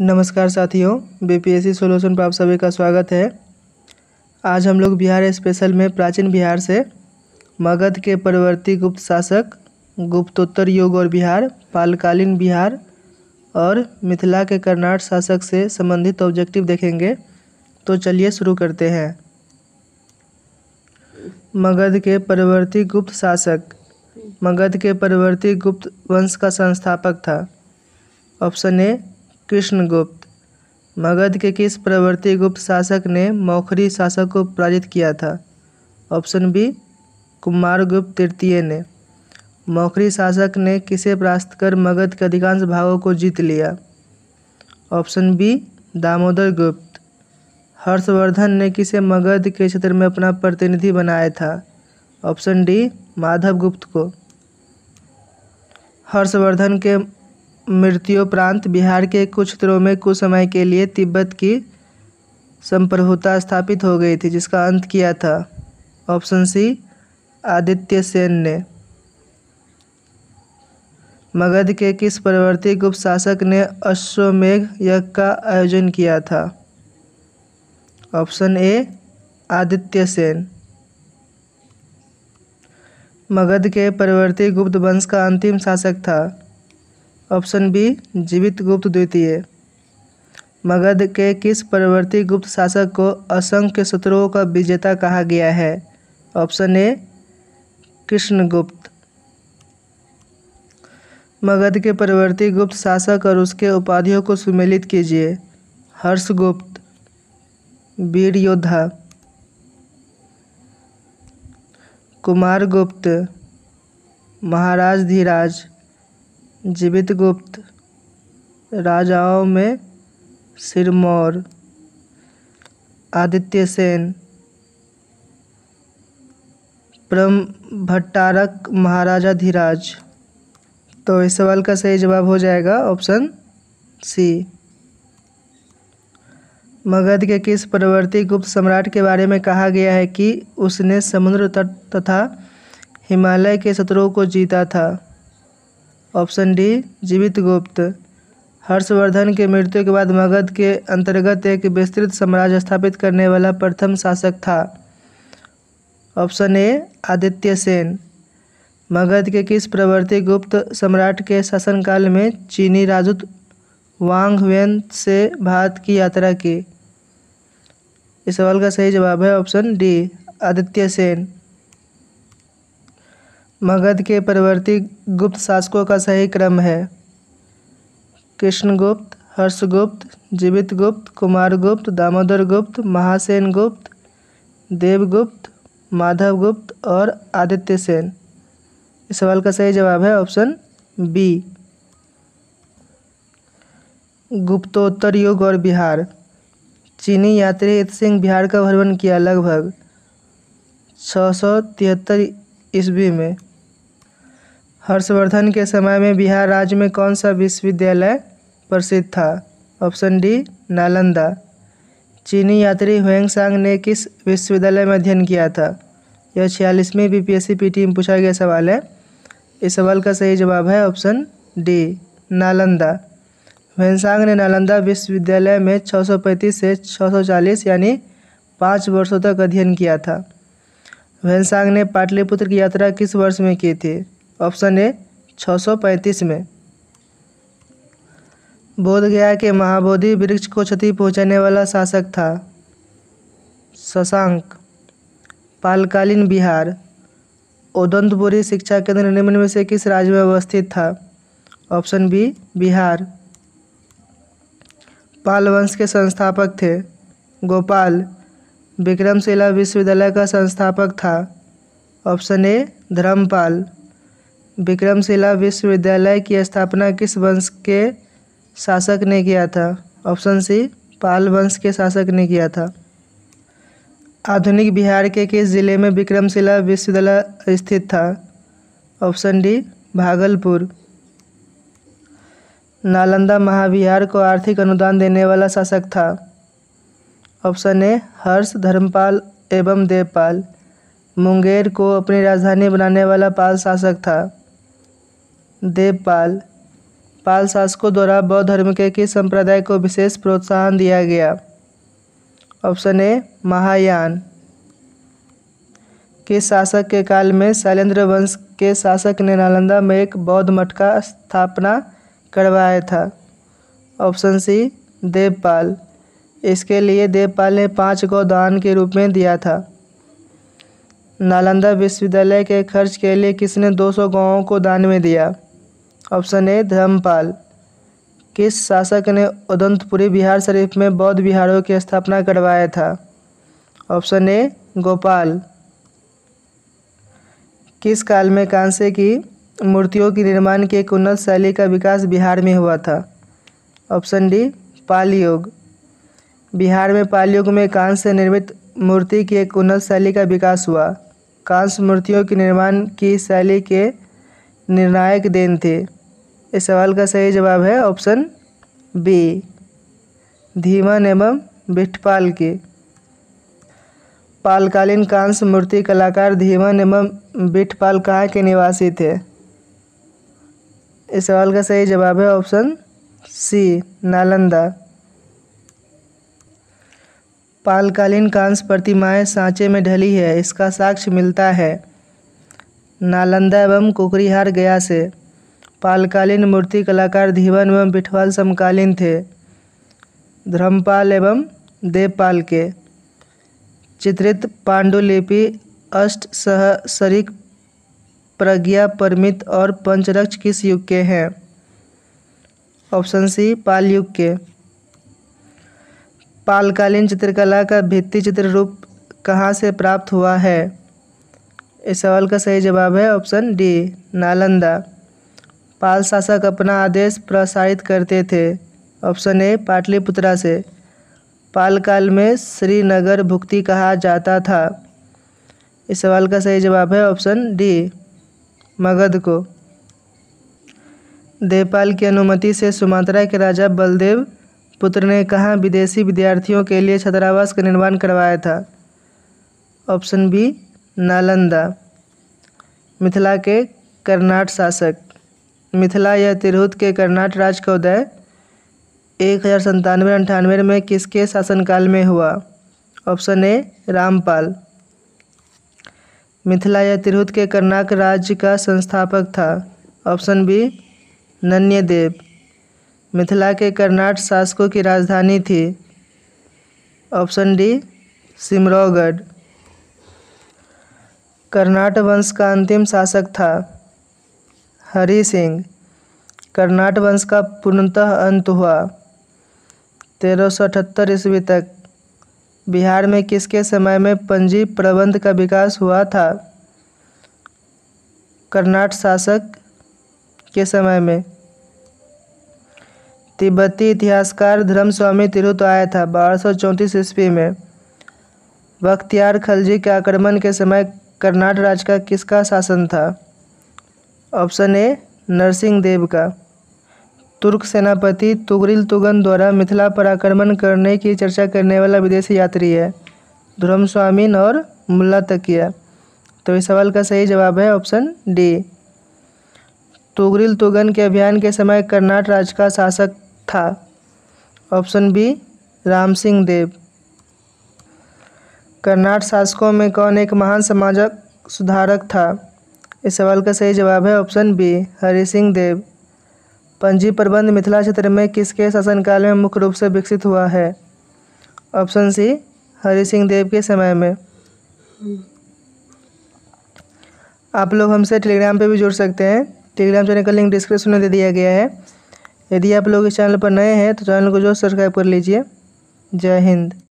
नमस्कार साथियों, BPSC solution पर आप सभी का स्वागत है। आज हम लोग बिहार स्पेशल में प्राचीन बिहार से मगध के परवर्ती गुप्त शासक, गुप्तोत्तर युग और बिहार, पालकालीन बिहार और मिथिला के कर्नाटक शासक से संबंधित ऑब्जेक्टिव देखेंगे। तो चलिए शुरू करते हैं। मगध के परवर्ती गुप्त शासक मगध के परवर्ती गुप्त वंश का संस्थापक था। ऑप्शन ए कृष्णगुप्त। मगध के किस प्रवर्ती गुप्त शासक ने मौखरी शासक को पराजित किया था? ऑप्शन बी कुमारगुप्त तृतीय ने। मौखरी शासक ने किसे परास्त कर मगध के अधिकांश भागों को जीत लिया? ऑप्शन बी दामोदर गुप्त। हर्षवर्धन ने किसे मगध के क्षेत्र में अपना प्रतिनिधि बनाया था? ऑप्शन डी माधवगुप्त को। हर्षवर्धन के मृत्योपरांत बिहार के कुछ क्षेत्रों में कुछ समय के लिए तिब्बत की संप्रभुता स्थापित हो गई थी, जिसका अंत किया था? ऑप्शन सी आदित्य सेन ने। मगध के किस परवर्ती गुप्त शासक ने अश्वमेघ यज्ञ का आयोजन किया था? Option A Aditya Sen. मगध के परवर्ती गुप्त वंश का अंतिम शासक था? ऑप्शन बी जीवित गुप्त द्वितीय। मगध के किस परवर्ती गुप्त शासक को असंख्य शत्रुओं का विजेता कहा गया है? Option A Krishnagupta. मगध के परवर्ती गुप्त शासक और उसके उपाधियों को सुमेलित कीजिए। हर्षगुप्त, वीर योद्धा, कुमारगुप्त, महाराज धीराज, जीवित गुप्त, राजाओं में सिरमौर, आदित्य सेन, भट्टारक, महाराजा धीराज। तो इस सवाल का सही जवाब हो जाएगा ऑप्शन सी। मगध के किस परवर्ती गुप्त सम्राट के बारे में कहा गया है कि उसने समुद्र तट तथा हिमालय के शत्रुओं को जीता था? ऑप्शन डी जीवित गुप्त। हर्षवर्धन के मृत्यु के बाद मगध के अंतर्गत एक विस्तृत साम्राज्य स्थापित करने वाला प्रथम शासक था? Option A Aditya Sen. मगध के किस प्रवर्ती गुप्त सम्राट के शासनकाल में चीनी राजदूत वांग वेन से भारत की यात्रा की? इस सवाल का सही जवाब है ऑप्शन डी आदित्य सेन। मगध के परवर्ती गुप्त शासकों का सही क्रम है कृष्णगुप्त, हर्षगुप्त, जीवित गुप्त, कुमारगुप्त, दामोदर गुप्त, महासेन गुप्त, देवगुप्त, माधवगुप्त और आदित्य सेन। इस सवाल का सही जवाब है ऑप्शन बी गुप्तोत्तर युग और बिहार। चीनी यात्री इत्सिंग बिहार का भ्रमण किया लगभग 673 ईस्वी में। हर्षवर्धन के समय में बिहार राज्य में कौन सा विश्वविद्यालय प्रसिद्ध था? Option D Nalanda. चीनी यात्री ह्वेंगसांग ने किस विश्वविद्यालय में अध्ययन किया था? यह 46वीं बीपीएससी पीटी में पूछा गया सवाल है। इस सवाल का सही जवाब है ऑप्शन डी नालंदा। ह्वेंगसांग ने नालंदा विश्वविद्यालय में 635 से 640 यानी 5 वर्षों तक अध्ययन किया था। ह्वेंगसांग ने पाटलिपुत्र की यात्रा किस वर्ष में की थी? ऑप्शन ए 635 में। बोधगया के महाबोधि वृक्ष को क्षति पहुंचाने वाला शासक था? शशांक। पालकालीन बिहार। ओदंतपुरी शिक्षा केंद्र निम्न में से किस राज्य में अवस्थित था? Option B Bihar. पाल वंश के संस्थापक थे? गोपाल। विक्रमशिला विश्वविद्यालय का संस्थापक था? Option A Dharmpal. विक्रमशिला विश्वविद्यालय की स्थापना किस वंश के शासक ने किया था? ऑप्शन सी पाल वंश के शासक ने किया था। आधुनिक बिहार के किस जिले में विक्रमशिला विश्वविद्यालय स्थित था? Option D Bhagalpur. नालंदा महाविहार को आर्थिक अनुदान देने वाला शासक था? ऑप्शन ए हर्ष, धर्मपाल एवं देवपाल। मुंगेर को अपनी राजधानी बनाने वाला पाल शासक था? देवपाल। पाल शासकों द्वारा बौद्ध धर्म के किस संप्रदाय को विशेष प्रोत्साहन दिया गया? Option A Mahayana. किस शासक के काल में शैलेंद्र वंश के शासक ने नालंदा में एक बौद्ध मठ का स्थापना करवाया था? Option C Devpal. इसके लिए देवपाल ने 5 को दान के रूप में दिया था। नालंदा विश्वविद्यालय के खर्च के लिए किसने 200 गांवों को दान में दिया? Option A Dharmpal. किस शासक ने उदंतपुरी बिहार शरीफ में बौद्ध विहारों की स्थापना करवाया था? Option A Gopal. किस काल में कांसे की मूर्तियों के निर्माण की एक उन्नत शैली का विकास बिहार में हुआ था? ऑप्शन डी पाल युग। बिहार में पाल युग में कांस से निर्मित मूर्ति की एक उन्नत शैली का विकास हुआ। कांस मूर्तियों के निर्माण की शैली के निर्णायक देन थे। इस सवाल का सही जवाब है ऑप्शन बी धीमन एवं बीटपाल के। पालकालीन कांस मूर्ति कलाकार धीमन एवं बीटपाल कहाँ के निवासी थे? इस सवाल का सही जवाब है ऑप्शन सी नालंदा। पालकालीन कांस प्रतिमाएं सांचे में ढली है, इसका साक्ष्य मिलता है नालंदा एवं कुकरीहार गया से। पालकालीन मूर्ति कलाकार धीमन एवं बीटपाल समकालीन थे धर्मपाल एवं देवपाल के। चित्रित पांडुलिपि अष्टसहस्रिक प्रज्ञापरमित और पंचरक्ष किस युग के हैं? ऑप्शन सी पाल युग के। पालकालीन चित्रकला का भित्ति चित्र रूप कहाँ से प्राप्त हुआ है? इस सवाल का सही जवाब है ऑप्शन डी नालंदा। पाल शासक अपना आदेश प्रसारित करते थे। ऑप्शन ए पाटलिपुत्रा से। पाल काल में श्रीनगर भुक्ति कहा जाता था। इस सवाल का सही जवाब है ऑप्शन डी मगध को। देवपाल की अनुमति से सुमात्रा के राजा बलदेव पुत्र ने कहाँ विदेशी विद्यार्थियों के लिए छात्रावास का निर्माण करवाया था? Option B Nalanda. मिथिला के कर्नाट शासक। मिथिला या तिरहुत के कर्नाट राज्य का उदय 1097-98 में किसके शासनकाल में हुआ? Option A Rampal. मिथिला या तिरहुत के कर्नाटक राज्य का संस्थापक था। Option B Nanyadev. मिथिला के कर्नाट शासकों की राजधानी थी। Option D सिमरौगढ़। कर्नाट वंश का अंतिम शासक था हरि सिंह। कर्नाट वंश का पूर्णतः अंत हुआ 1378 ईस्वी तक। बिहार में किसके समय में पंजी प्रबंध का विकास हुआ था? कर्नाट शासक के समय में। तिब्बती इतिहासकार धर्मस्वामी तिरहुत आया था 1234 ईस्वी में। बख्तियार खलजी के आक्रमण के समय कर्नाट राज्य का किसका शासन था? ऑप्शन ए नरसिंह देव का। तुर्क सेनापति तुगरिल तुगन द्वारा मिथिला पर आक्रमण करने की चर्चा करने वाला विदेशी यात्री है धर्मस्वामीन और मुल्ला तकिया। तो इस सवाल का सही जवाब है ऑप्शन डी। तुगरिल तुगन के अभियान के समय कर्नाट राज्य का शासक था। Option B Ram Singh Dev. कर्नाट शासकों में कौन एक महान समाजक सुधारक था? इस सवाल का सही जवाब है ऑप्शन बी हरि सिंह देव। पंजी प्रबंध मिथिला क्षेत्र में किसके शासनकाल में मुख्य रूप से विकसित हुआ है? ऑप्शन सी हरि सिंह देव के समय में। आप लोग हमसे टेलीग्राम पे भी जुड़ सकते हैं। टेलीग्राम चैनल का लिंक डिस्क्रिप्शन में दे दिया गया है। यदि आप लोग इस चैनल पर नए हैं तो चैनल को जरूर सब्सक्राइब कर लीजिए। जय हिंद।